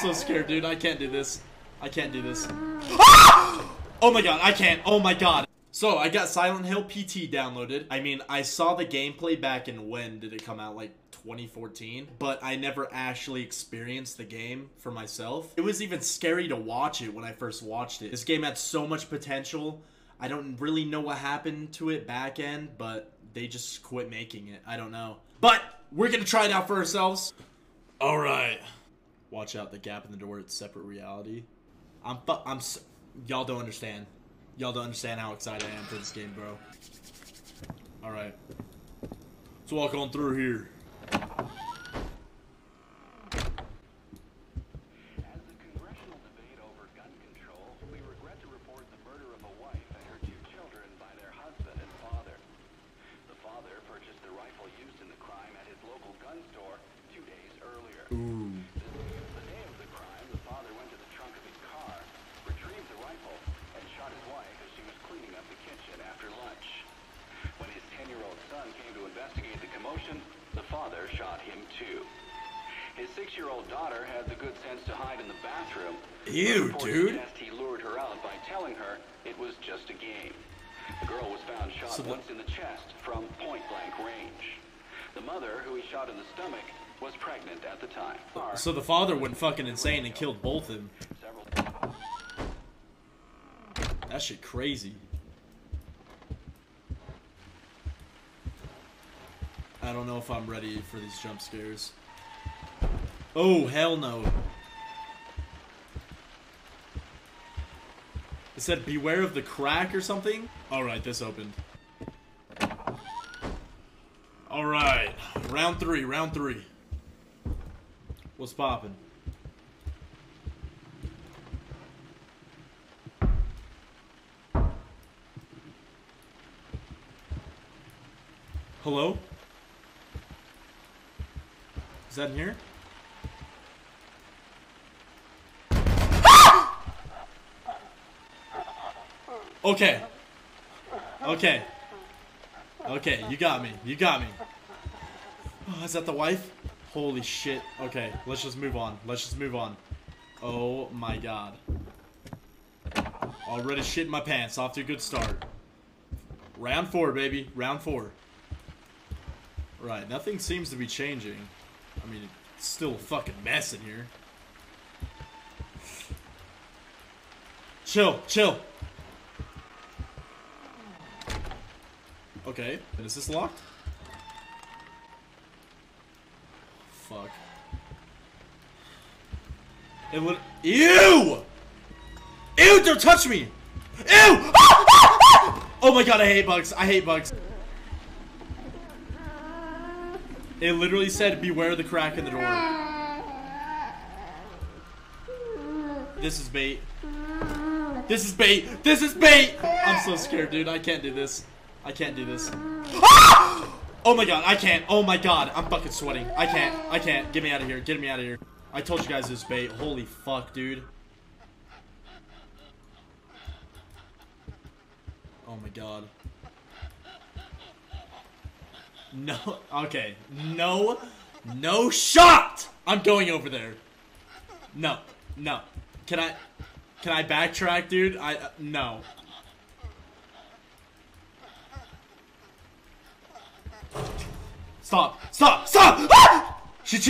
so scared, dude. I can't do this. I can't do this. Ah! Oh my god, I can't. Oh my god. So, I got Silent Hill PT downloaded. I mean, I saw the gameplay back in when did it come out? Like 2014? But I never actually experienced the game for myself. It was even scary to watch it when I first watched it. This game had so much potential. I don't really know what happened to it back end, but they just quit making it. I don't know. But we're gonna try it out for ourselves. Alright. Watch out, the gap in the door, it's separate reality. Y'all don't understand. Y'all don't understand how excited I am for this game, bro. Alright. Let's walk on through here. As the congressional debate over gun control, we regret to report the murder of a wife and her two children by their husband and father. The father purchased the rifle used in the crime at his local gun store 2 days earlier. Ooh. The day of the crime, the father went to the trunk of his car, retrieved the rifle, and shot his wife as she was cleaning up the kitchen after lunch. When his 10-year-old son came to investigate the commotion, the father shot him too. His 6-year-old daughter had the good sense to hide in the bathroom. Ew, dude. He lured her out by telling her it was just a game. The girl was found shot once in the chest from point-blank range. The mother, who he shot in the stomach, was pregnant at the time. So the father went fucking insane and killed both of them. That shit crazy. I don't know if I'm ready for these jump scares. Oh, hell no. It said beware of the crack or something? Alright, this opened. Alright, round 3. What's poppin'? Hello? Is that in here? Okay. Okay. Okay, you got me. You got me. Oh, is that the wife? Holy shit. Okay, let's just move on. Let's just move on. Oh my god. Already shit in my pants. Off to a good start. Round 4, baby. Round 4. Right, nothing seems to be changing. I mean, it's still a fucking mess in here. Chill, chill. Okay, and is this locked? Fuck. It would. Ew! Ew, don't touch me! Ew! Oh my god, I hate bugs. I hate bugs. It literally said, beware the crack in the door. This is bait. This is bait. This is bait! I'm so scared, dude. I can't do this. I can't do this. Ah! Oh my god. I can't. Oh my god. I'm fucking sweating. I can't. I can't. Get me out of here. Get me out of here. I told you guys this bait. Holy fuck, dude. Oh my god. No, okay. No, no shot! I'm going over there. No, no. Can I backtrack, dude? No. Stop, stop, stop! Ah! She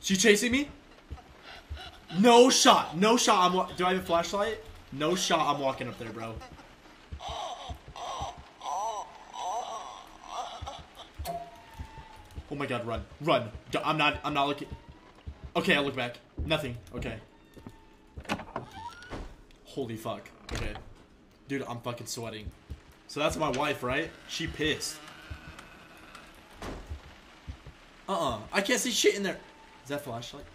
chasing me? No shot, no shot. Do I have a flashlight? No shot, I'm walking up there, bro. Oh my god, run. Run. I'm not looking. Okay, I'll look back. Nothing. Okay. Holy fuck. Okay. Dude, I'm fucking sweating. So that's my wife, right? She pissed. Uh-uh. I can't see shit in there. Is that flashlight?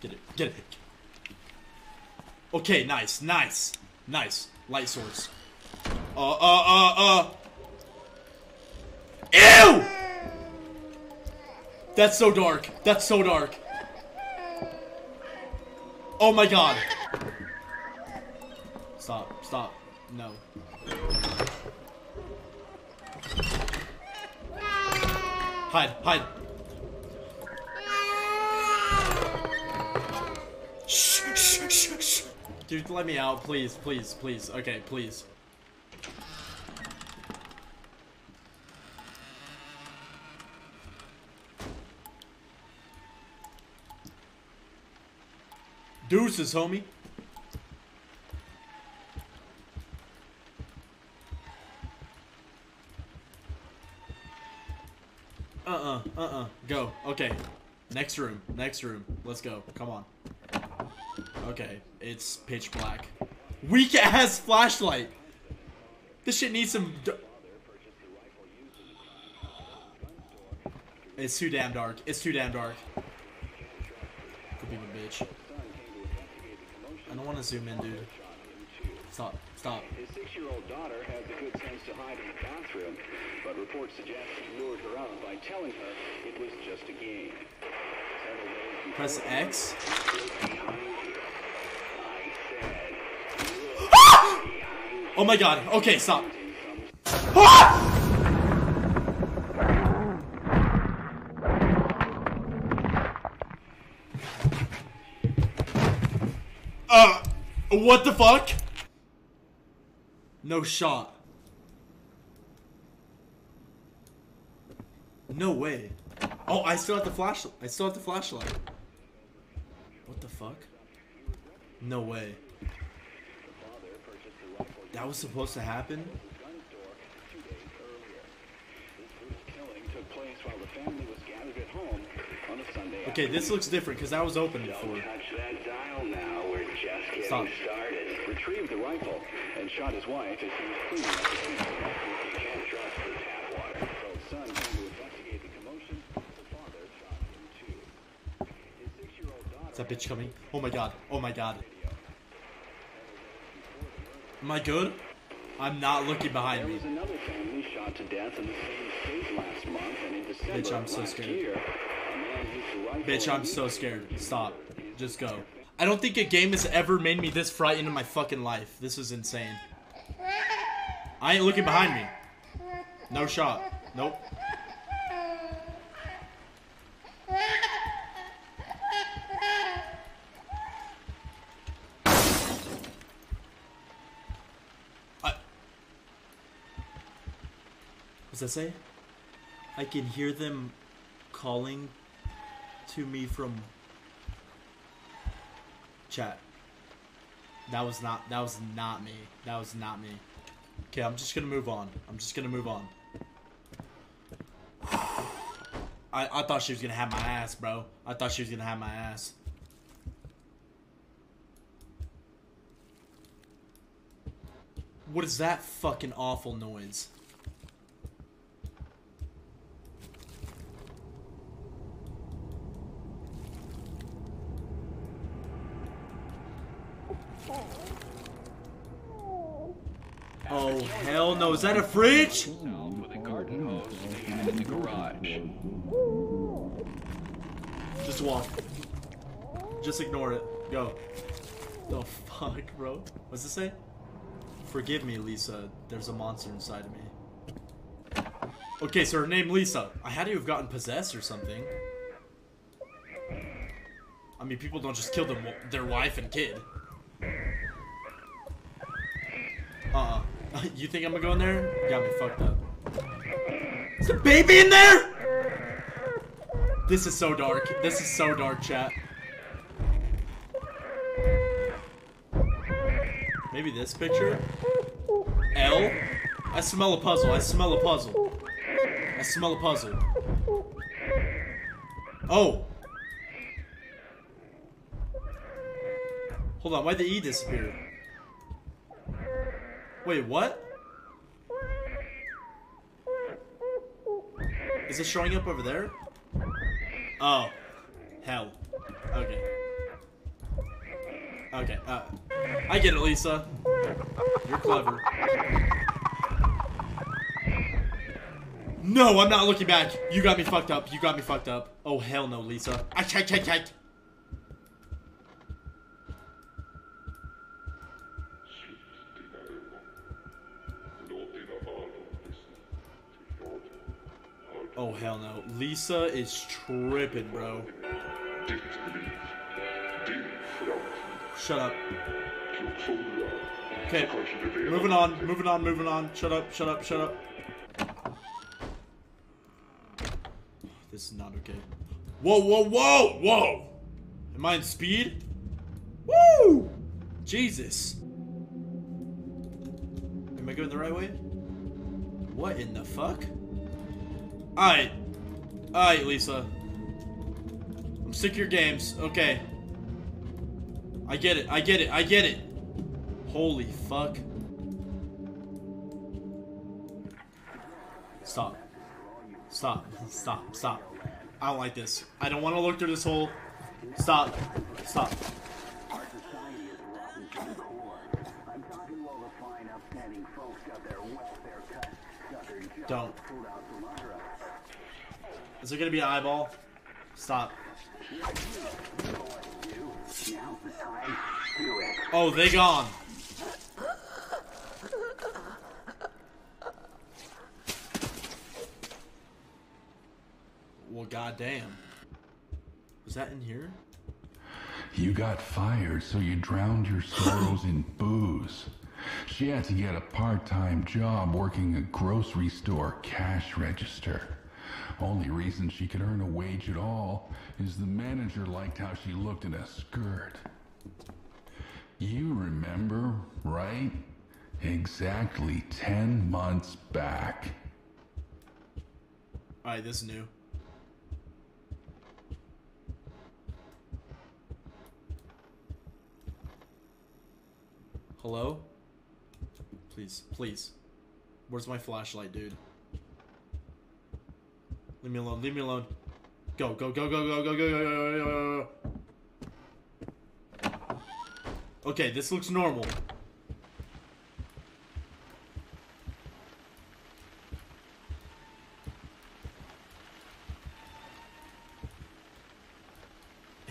Get it. Get it. Okay, nice. Nice. Nice. Light source. Ew! That's so dark. That's so dark. Oh my god. Stop. Stop. No. Hide. Hide. Dude, let me out, please, please, please. Okay, please. Deuces, homie. Go. Okay. Next room. Next room. Let's go. Come on. Okay. It's pitch black. Weak ass flashlight. This shit needs some. It's too damn dark. It's too damn dark. Could be my bitch. I don't want to zoom in, dude. Stop. Stop. His 6-year-old daughter had the good sense to hide in the bathroom, but reports suggest he lured her out by telling her it was just a game. Press X. Oh my god. Okay, stop. Ah! What the fuck? No shot. No way. Oh, I still have the flashlight. I still have the flashlight. What the fuck? No way. That was supposed to happen? Okay, this looks different because that was open before. Stop. Retrieved the rifle and shot his wife as he was cleaning up the tap water. Son came to investigate the commotion. The father shot him too. His 6-year-old daughter. Is that bitch coming? Oh my god. Oh my god. Am I good? I'm not looking behind me. There was another family shot to death in the same state last month, and in December. Bitch, I'm so scared. Bitch, I'm so scared. Stop. Just go. I don't think a game has ever made me this frightened in my fucking life. This is insane. I ain't looking behind me. No shot. Nope. What's that say? I can hear them calling to me from... Chat. That was not me. That was not me. Okay, I'm just gonna move on. I'm just gonna move on. I thought she was gonna have my ass, bro. I thought she was gonna have my ass. What is that fucking awful noise? Oh, hell no. Is that a fridge? Just walk. Just ignore it. Go. The fuck, bro? What's it say? Forgive me, Lisa. There's a monster inside of me. Okay, so her name Lisa. I had to have gotten possessed or something. I mean, people don't just kill their wife and kid. You think I'm gonna go in there? You got me fucked up. Is the baby in there? This is so dark. This is so dark, chat. Maybe this picture? L? I smell a puzzle. I smell a puzzle. I smell a puzzle. Oh! Hold on, why'd the E disappear? Wait, what? Is it showing up over there? Oh. Hell. Okay. Okay, I get it, Lisa. You're clever. No, I'm not looking back. You got me fucked up. You got me fucked up. Oh, hell no, Lisa. I Oh, hell no. Lisa is tripping, bro. Shut up. Okay, moving on, moving on, moving on. Shut up, shut up, shut up. This is not okay. Whoa, whoa, whoa, whoa! Am I in speed? Woo! Jesus. Am I going the right way? What in the fuck? Alright. Alright, Lisa. I'm sick of your games. Okay. I get it. I get it. I get it. Holy fuck. Stop. Stop. Stop. Stop. I don't like this. I don't want to look through this hole. Stop. Stop. Don't. Is there gonna be an eyeball? Stop. Oh, they gone. Well, goddamn. Was that in here? You got fired, so you drowned your sorrows in booze. She had to get a part-time job working a grocery store cash register. Only reason she could earn a wage at all is the manager liked how she looked in a skirt. You remember, right? Exactly 10 months back. Alright, this is new. Hello? Please, please. Where's my flashlight, dude? Leave me alone, leave me alone. Go, go, go, go, go, go, go, go, go, go, go. Okay, this looks normal.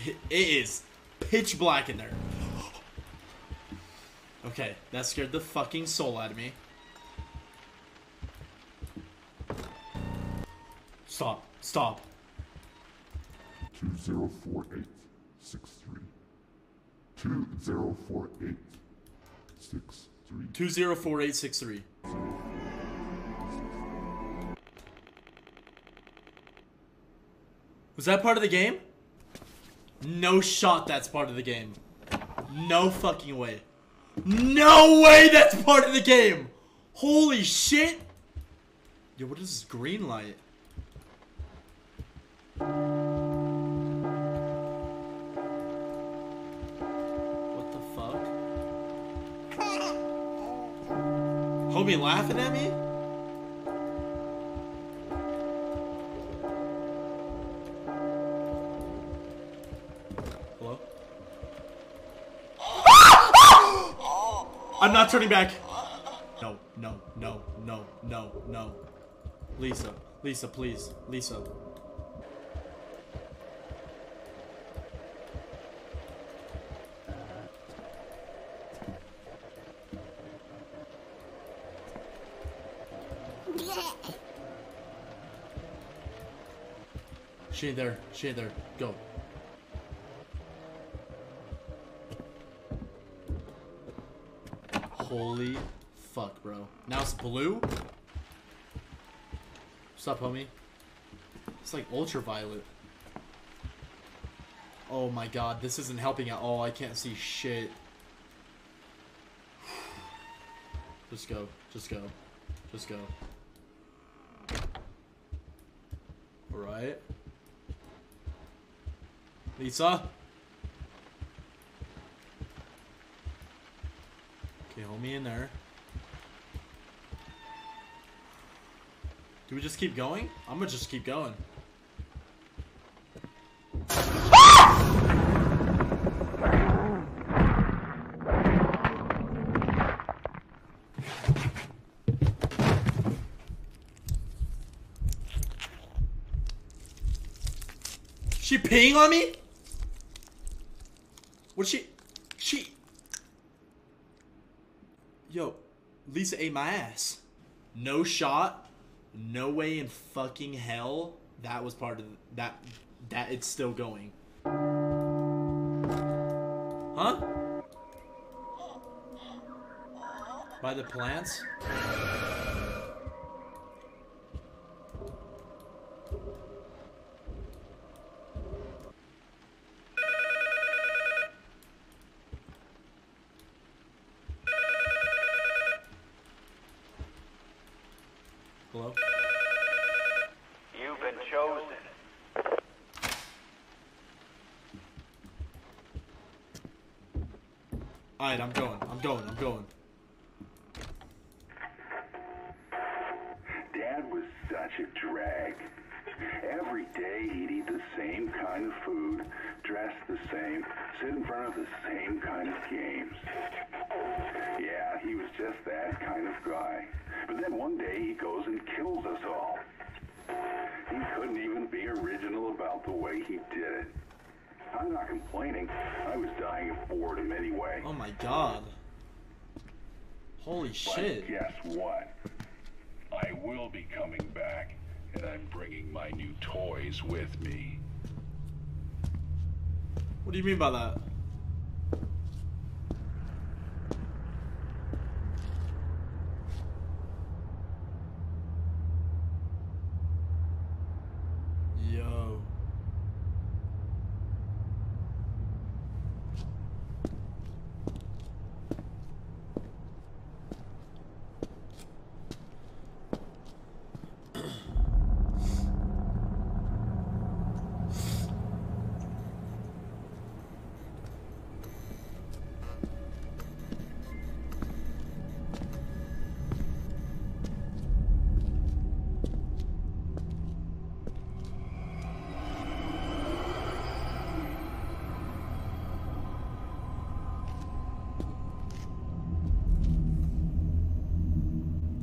It is pitch black in there. Okay, that scared the fucking soul out of me. Stop. Stop. 204863. 204863. 204863. Was that part of the game? No shot that's part of the game. No fucking way. No way that's part of the game! Holy shit! Yo, what is this green light? What the fuck? Homie laughing at me? Hello? I'm not turning back. No, no, no, no, no, no. Lisa, Lisa, please, Lisa. She ain't there, she ain't there, go. Holy fuck, bro. Now it's blue? What's up, homie? It's like ultraviolet. Oh my god, this isn't helping at all. I can't see shit. Just go, just go, just go. Alright. Lisa? Okay, hold me in there. Do we just keep going? I'm gonna just keep going. She peeing on me? What's she? Yo, Lisa ate my ass. No shot. No way in fucking hell. That was part of that. That it's still going. Huh? By the plants? Hello? You've been chosen. Alright, I'm going. Dad was such a drag. Every day he'd eat the same kind of food, dress the same, sit in front of the same kind of games. Yeah, he was just that kind of guy. But then one day he goes and kills us all. He couldn't even be original about the way he did it. I'm not complaining. I was dying of boredom anyway. Oh my god. Holy shit. But guess what? I will be coming back, and I'm bringing my new toys with me. What do you mean by that?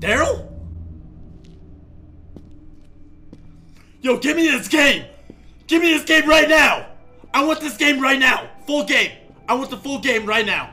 Daryl? Yo, give me this game! Give me this game right now! I want this game right now! Full game! I want the full game right now!